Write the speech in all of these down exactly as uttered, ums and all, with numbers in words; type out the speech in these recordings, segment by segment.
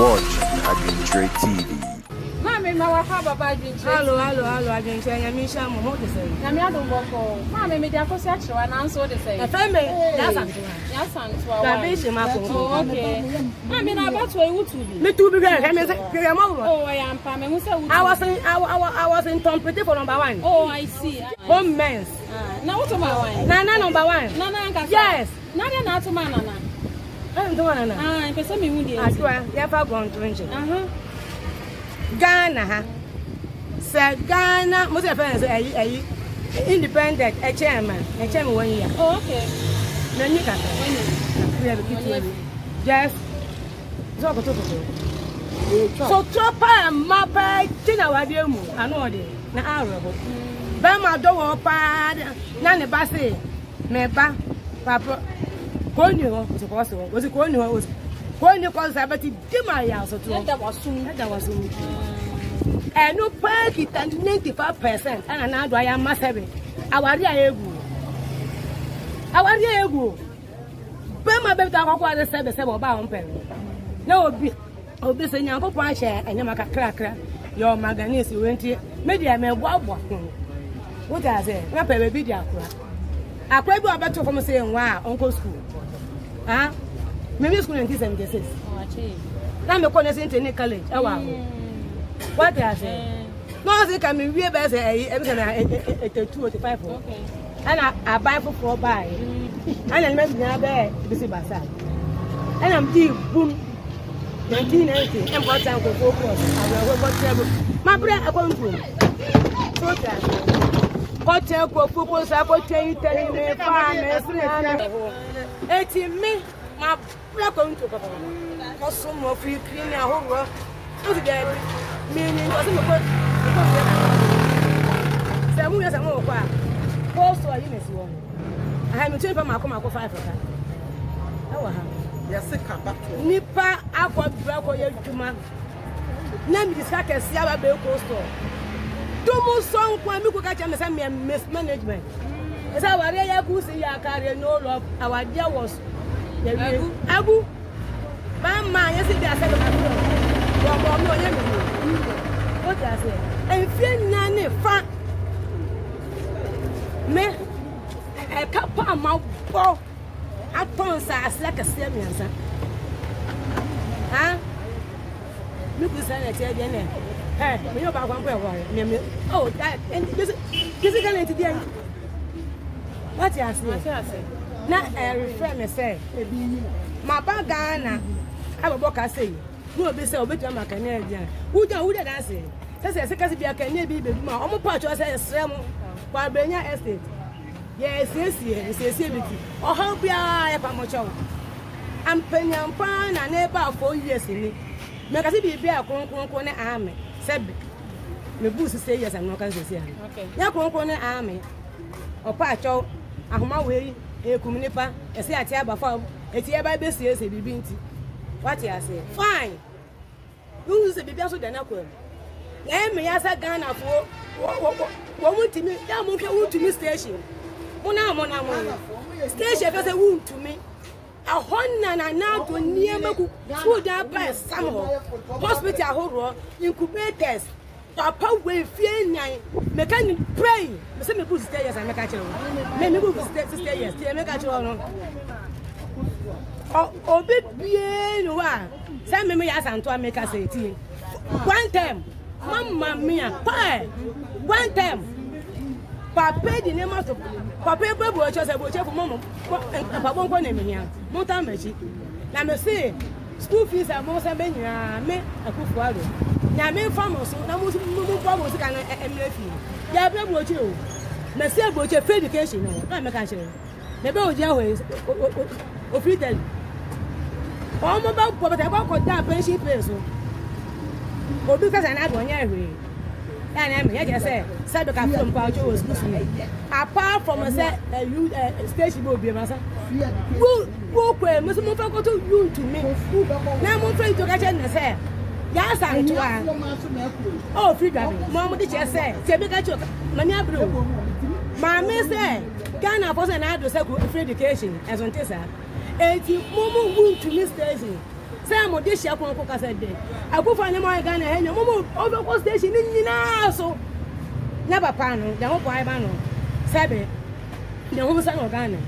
watching Adventure T V. Mommy, my father, by the hello, hello, hello, Adventure. I'm Misha Mohammed. I'm not on board. Mommy, my dad was actually an answer the same. That's an yes, and twelve. That is my phone. Okay. I mean, I was way to be. Me too, because I mean, oh, I am Pam. I was in our I was in Tom Pretty for number one. Oh, I see. Home men's. Now, what's my one? Nana, number one. Nana, yes. Nana, not to Manana. I don't know. I person me would ever gone to engine. Uh huh. Ghana said Ghana, most of us are independent, a chairman, a chairman one year. Oh, okay. Then you can yes. So, Chopper and Mappa, Chinawa, and all the Arab. Bama don't pad, Nana Bassi, Mepa, Papa. Konyo was possible. Was it Konyo was Konyo was about to do my house or two? That was soon. That was soon. And no park it and ninety five percent. And now I am must have it. Our dear ego. Our dear ego. Bama better walk out the service about Bampen. No, be saying your papa chair and your maca cracker. Your manganese, you went here. Maybe I may walk walking. What does it? Rapper will be there. I quite about to come saying, wow, Uncle School. Ah, maybe school and this and this is. I'm a college in college. What do I say? No, they can be real best everything two or five. And I buy for four by. And I met the other busy bazaar. And I'm deep, boom, nineteen eighty. And what time for four cross? I will go my brother, I come through. Hotel Coco's, I got ten telling me farmers. It's me, my black on to go. Some of you clean your whole work. Meaning, seven years ago, also a unit. I have a chamber, my comaco five. Yes, Nippa, I got black or your human. Name is like a Sierra Bell Coastal. Tumu song kwa miku kacha msema mismanagement. Esa wale yaku si yakare no love. Our dear was Abu Abu. Mama yesi dia sema Abu. Wa kwa mimi onye mimi. What I say? Enfie nani fa. Me e kapa ma bo. Atonsa aslaka sema yansa. Ha? Miku sana tia bene. Hey, me no ba kwa kwa kwa. Oh, that and this this is going to the end. What you ask me? Na e refrain me say. Ma ba Ghana. I go ka say. No be say obetu ma kan e dia. Who do who that say? Say say ka say bia kan e bi be ma. Omo pa cho say srem. Kwa Brenya estate. Yes, yes, yes, yes, yes. Oh, how bia e pa mo cho. Am penyan pa na na e ba for years ni. Me ka say bi bia kon kon kon na army. Sebi, me busi say yes and no can say yes. Okay. Ya kuno kuno ame, opa acho, ahuma wei, e kuminipa, e se ati aba fa, e ti aba be se se bibinti. What you say? Fine. You say bibi aso dana ko. Ya me ya sa Ghana fo, wo mu timi, ya mu ke wo timi station. Mo na mo na mo. Station be se wo timi. A hundred now to near Maku, food and by Samuel, hospital horror, incubators, a power way, fear nine, mechanic pray. Some people stay as I make a child. Many people stay as they make a child. Oh, big bien, one. Some may ask Antoine make us eighteen. One time, Mamma Mia, pie. One time. Papa the name of Papa Babu, I just about for Mamma, and Papa won't go near Montamechi. Now, I say, school fees are most of a me a good father. Now, men farmers, no most farmers can emulate you. They are very much you. Myself, what your education, I'm a country. The boy always offended. All about what I want that pension person. Or because I had one every. And I just said, Sadoka from Paucho was good. Apart from a set, a youth station will be a master. Who where Miss Mofako to you to me? Now, I'm afraid to get in the set. Yes, I'm to ask. Oh, freedom. Mom, did you say? Sabica, Mania Blue. My miss there. Ghana was an adult education as on Tessa. And you move to Miss Daisy. Some dish I can't cook as a day. I go for any more gun and no more overcoat station in the so never panel, the whole Ibano, Sabe, the whole son of Ghana.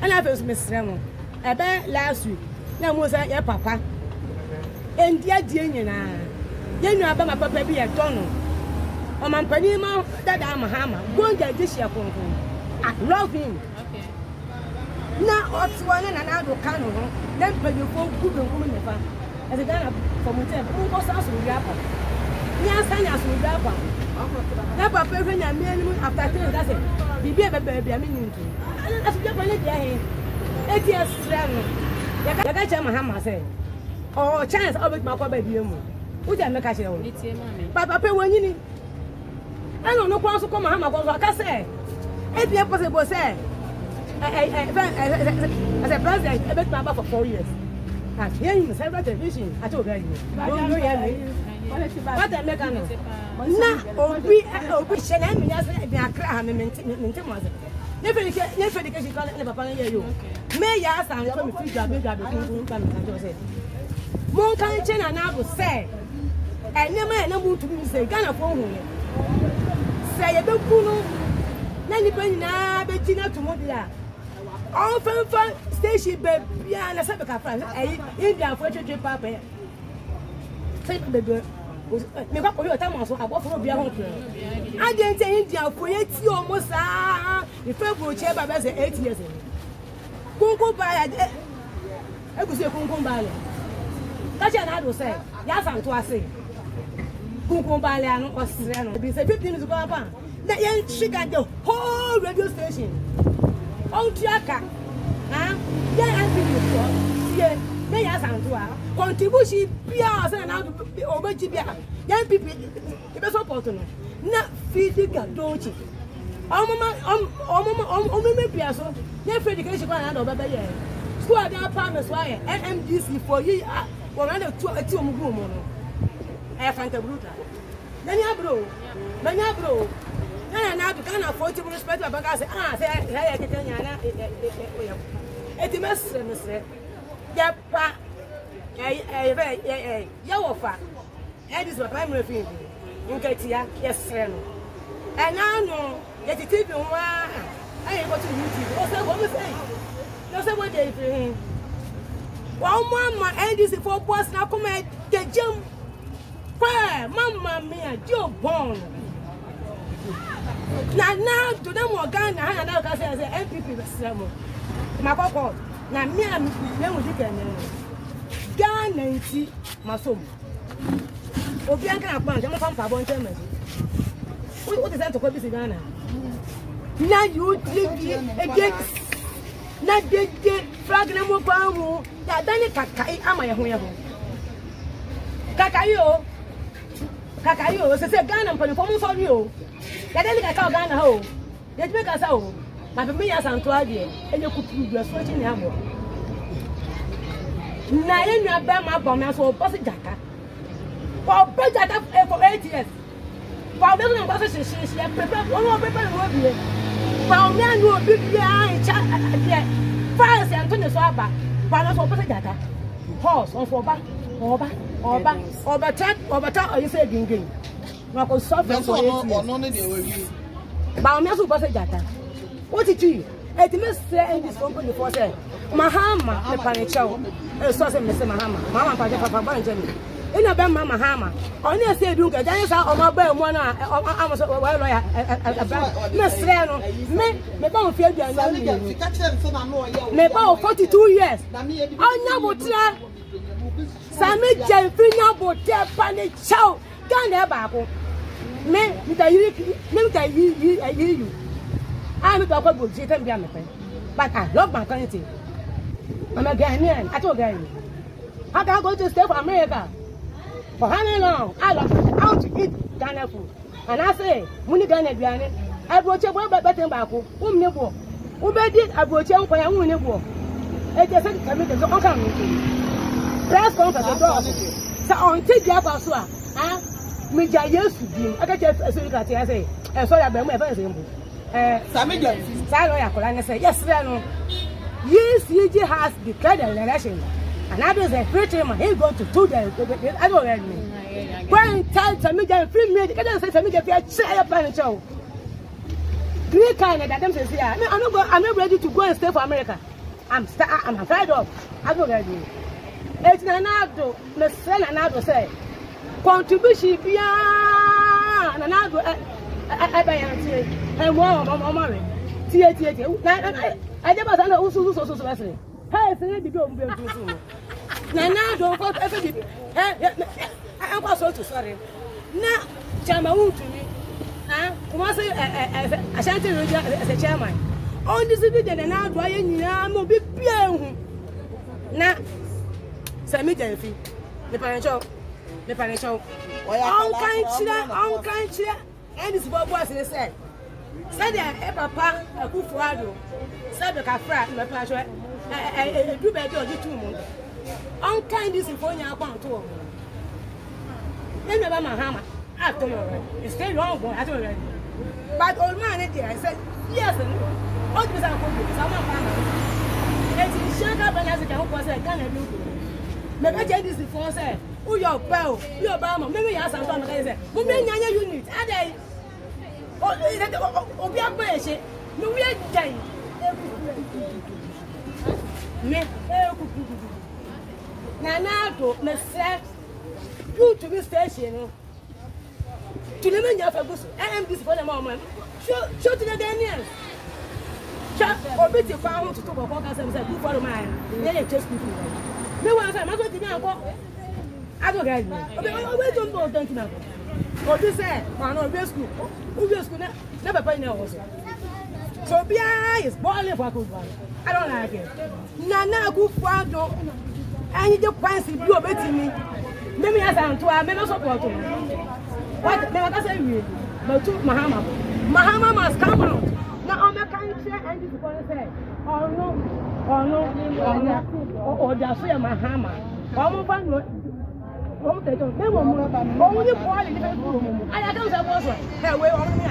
And I was Miss Ramon. I bet last week, now was at your papa. And dear Junior, you know about my papa be a tunnel. On my panima, that I'm a hammer. Go and get this year. I love him. Now, what's one and another canoe? Then, but you go good and woman. As a gun from within, who goes out with Rapper? Yes, and as with Rapper. Rapper, perfect, and men after ten does it. Be better, baby, I mean, that's your money. Eight years, the Gacha Mahama said, oh, chance of it, my papa, you know. Would I make a show? But Papa, when you need, I don't know how to come, Mahama, because like I said, eight years possible, sir. As a president, I bet my papa for four years. I hear him several television. I told him, I don't hear me. What I make on it. Now, we are wishing him as a crime and maintenance. Never because you can't ever find you. May I ask? I'm going to figure out the Mon Canchin and I will say, I never know to me say, Ghana for me. Say, I don't know. Nanny Penna, Bettina to Modilla. All from station, baby, and a Sabaka friend, India for children, Papa. Take the girl. Make up for your time, also. I walk for your home. I didn't say India for eight years almost. The first will cheer by eight years. Kunko by I could say Kunko Bali. That's an adult say. Yes, I'm to say. Kunko Bali and Australian. Be say fifteen is going on. That young chick at the whole radio station. On Tiaka, ah, then I feel you. Yeah, they are Santua. Contribution, Pias and out over Gibia. Young people, it was important. Not physical, don't you? Oh, oh, oh, maybe Piasso. They're education and over the year. Squad down Palmer's wire, N M D C for you are one hundred two at two moon. I found a brutal. Then you bro, then you bro. And I can't afford to respect my bagas. Ah, I can tell you, it must be said. Yep, Yawafa. That is what I'm referring to. You get here, yes, sir. And I know that it is one. I am watching YouTube. What's that? What was it? That's what they're doing. One mama, and this is for boss now come at the gym. Mamma mia, you're born. Now, now, to them, Morgana, and I can say, M P P, my papa, now me and Miss Lemon, Gan and see Masum. Obianca, I'm going to come for one term. What is that to call this Ghana? Now you did against not did Fragnamo Pamu, that Danny Kakai, am I a home? Kakayo Kakayo, it's a gun and performance on you. They don't think I can't get home. They make us out. My family has an idea, and you could prove your switching hammer. Now, you have been my bombers for Bossy Jacka. For Bossy for eight years. For the Bossy, she had prepared one more paper and work here. For men who are big behind Chad and yet. Fires and Tunis Waba, Panas for Bossy Jacka. Horse or for back, or back, or back, or back, or back, or you say ding. No, I'm not you. But I'm not supposed to get that. What it is? It must say in this company for say Mahama, the Panichao, a saucer, Mister Mahama, Mamma Papa Benjamin. In a Ben Mahama, only I say, Duke, a dancer or my bear one hour, I was a lawyer at a bank. Miss Reno, may bow feel the young. May bow forty two years. I never try. Sammy Jelfina would tell Panichao. Don't ever men, you I hear you. I'm a doctor, but I love my country. I'm a Ghanaian, I told you. How can I go to stay for America? For how long? I love how to eat Ghana food. And I say, when you Ghana, I brought your brother Batembaco, whom you bought. Who did I brought your brother whom you bought? It doesn't commit the uncommon. Press conference, so on take the apostles. Ah, me jayesu di. Aka chef so yika ti ase. Eh so ya be mu e fa se mbu. Eh Sami John. Sai lo ya kola ne say yes no. Yes, E G has declared an election. And I don't say free to him, he's going to do that. I don't let me. When tell to me that free me, I don't say to me that I share your show. Three kind of them says, yeah, I'm not going, I'm not ready to go and stay for America. I'm I'm afraid of. I don't let me. It's an adult, the sell an adult say. Contribution beyond an adult. I buy and wow, I'm married. Tia, tia, tia. I never said that. Also, also, also, also. Hey, say the don't be a fool. Nana, don't go every. I'm not so sorry. Now, chairman, who to me? Ah, come on, say I shan't tell you as a chairman. On this video, and now do I any? I'm a big player. Now, say me Jeffy. The parent show, the parent show. On can't cheer, on can't cheer. And this boy was in the set. Said that Papa, a good father. Said the Cafra, my pleasure. I do better than two months. Unkind is in phone your account too. Then never Mahama. After all, it's still wrong. I don't know. But old man, I said yes. All these are companies. I'm not buying. It's in Shanghai, but as it can be, I can't do it. Maybe change this in phone. Say, who your pal? Your Bahama. Maybe you have some time. I say, who many any unit? Are they? Oh, oh, be a person. No, we are dying. Me, Nana, to myself, you to be station. To the men of a bush, I am this for the moment. Show to the Daniels. Chap or bit your farm to talk about us and do for mine. Then it just people. No one said, I'm not going to be a walk. I don't get it. Don't go, don't you know? What you say, man, or best school. Who just could never pay now. So, Bia is balling for a good one. I don't like it. Nana, good father, and you just fancy you are betting me. Maybe I am to I may not support you. What may I say? But to Mahama, Mahama must come out. Now, on the country, and this is what I say. Oh no, oh no, oh, that's where Mahama. Come on, no. Come take on. They will move. Only for the people. I don't suppose. Hey, wait on me.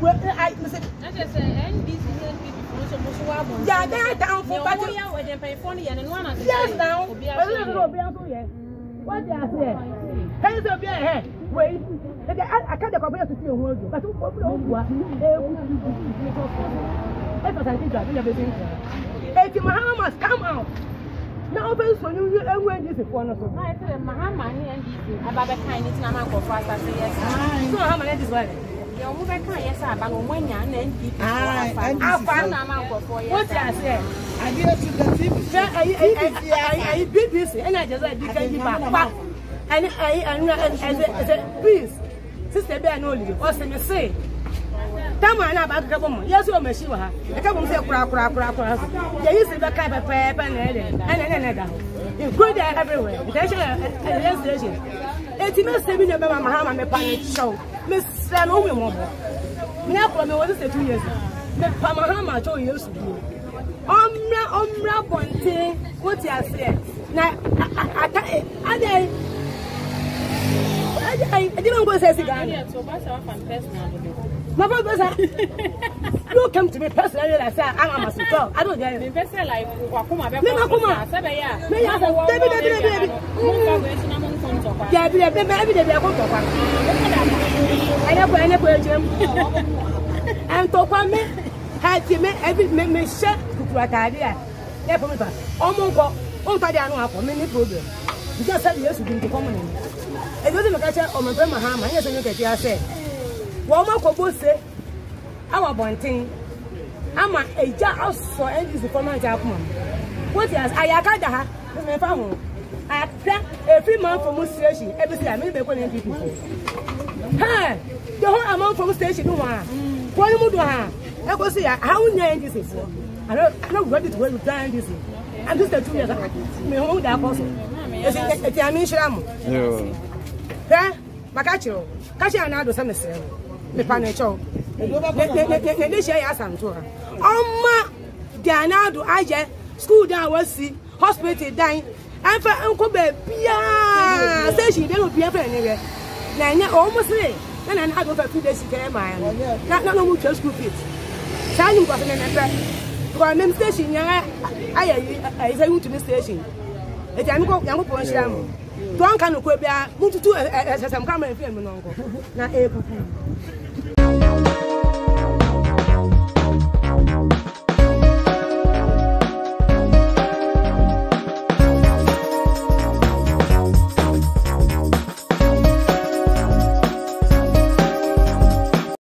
Well, I said, and this is yeah, they are down for battle. Yes, now, what they are saying. Hands up your head. Wait, I can't compare to see a world, but who think Mahama must come out. Now, open for you, and when this is one of them. I said, Mahama, and about the kindness, and I'm going to pass. I so how many is one? Yes, I what I said. I didn't see the T V. I did this, and I just like to get back. And I said, please, Sister Ben, only what's the say? Come on, about the woman. Yes, you're a sure. I come say, crap, crap, crap, crap. There is a kind of paper and another. You go there everywhere. It must have been a Mahama and Panic show. Miss Sanomi Mobo. Never was it two years. The Pamahama told you to do. Omra, Omra, Ponte, what you have said. Now, I didn't go to Sagan. My brother, you come to me personally. I said, I'm a master. I don't get it. The best life, Wakuma, Wakuma, Sabaya, may I have a baby? Yeah, we have been every day. We are going to talk. I never, I never heard I'm talking me. Had me every me me share kukuwa tadia. Ne pumba. Omongo, ontadi anu hapo. Me ni problem. Because said yes, we didn't come in. It doesn't make sense. Omongo Mahama. Yes, you get it. Say. Wama kubose. Ama bunting. Ama eja aso endi zikoma jakumu. What is ayaka daha? Me famu. I plan every month for most station. Every time I make one people. Hey, the whole amount for most station, no one. One more do I? I go see how many this is. I don't not ready to work time this. I'm just a two years old. Me hold that person. It's a Tiamin Shramu. No. Hey, Makacho, Kachi and I do something same. The Panacho. The nation has some to her. Oh my, they are now do I school down was see hospital dying. I'm for Uncle Bebia. Say she don't be a friend anywhere. Now, almost late. Then I have a few days to get mine. Not no one just group it. Tell you what I'm Because station, yeah, I is a to station. It's a young person. Don't come to Quebec. Move to two as some common film. Not able.